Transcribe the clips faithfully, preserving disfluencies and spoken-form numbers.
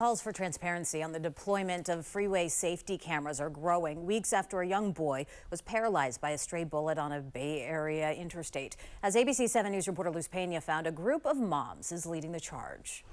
Calls for transparency on the deployment of freeway safety cameras are growing weeks after a young boy was paralyzed by a stray bullet on a Bay Area interstate. As A B C seven News reporter Luz Peña found, a group of moms is leading the charge.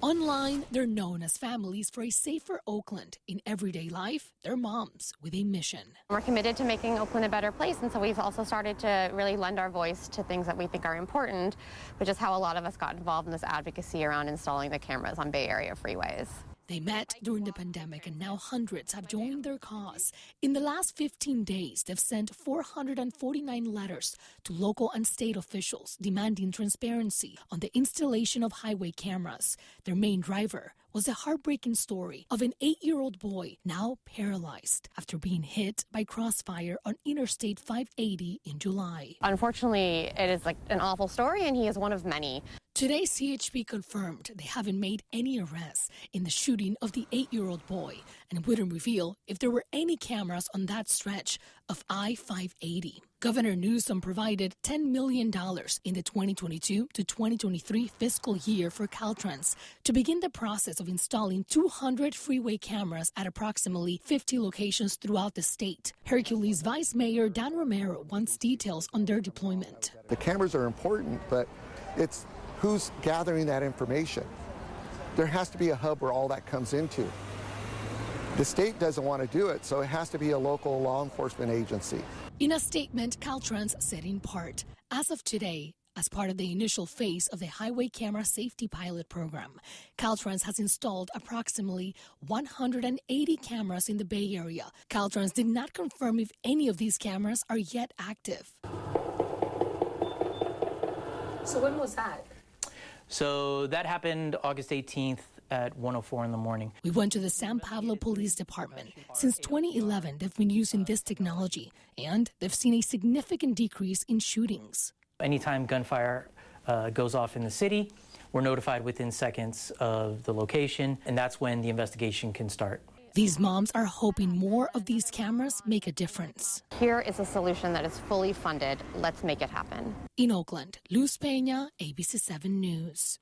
Online, they're known as Families for a Safer Oakland. In everyday life, they're moms with a mission. We're committed to making Oakland a better place, and so we've also started to really lend our voice to things that we think are important, which is how a lot of us got involved in this advocacy around installing the cameras on Bay Area freeways. They met during the pandemic, and now hundreds have joined their cause. In the last fifteen days, they've sent four hundred forty-nine letters to local and state officials demanding transparency on the installation of highway cameras. Their main driver was a heartbreaking story of an eight-year-old boy now paralyzed after being hit by crossfire on Interstate five eighty in July. Unfortunately, it is like an awful story, and he is one of many. Today, C H P confirmed they haven't made any arrests in the shooting of the eight-year-old boy and wouldn't reveal if there were any cameras on that stretch of I five eighty. Governor Newsom provided ten million dollars in the twenty twenty-two to twenty twenty-three fiscal year for Caltrans to begin the process of installing two hundred freeway cameras at approximately fifty locations throughout the state. Hercules Vice Mayor Dan Romero wants details on their deployment. The cameras are important, but it's who's gathering that information. There has to be a hub where all that comes into. The state doesn't want to do it, so it has to be a local law enforcement agency. In a statement, Caltrans said in part, as of today, as part of the initial phase of the Highway Camera Safety Pilot Program, Caltrans has installed approximately one hundred eighty cameras in the Bay Area. Caltrans did not confirm if any of these cameras are yet active. So when was that? So that happened August eighteenth at one oh four in the morning. We went to the San Pablo Police Department. Since twenty eleven, they've been using this technology, and they've seen a significant decrease in shootings. Anytime gunfire uh, goes off in the city, we're notified within seconds of the location, and that's when the investigation can start. These moms are hoping more of these cameras make a difference. Here is a solution that is fully funded. Let's make it happen. In Oakland, Luz Peña, A B C seven News.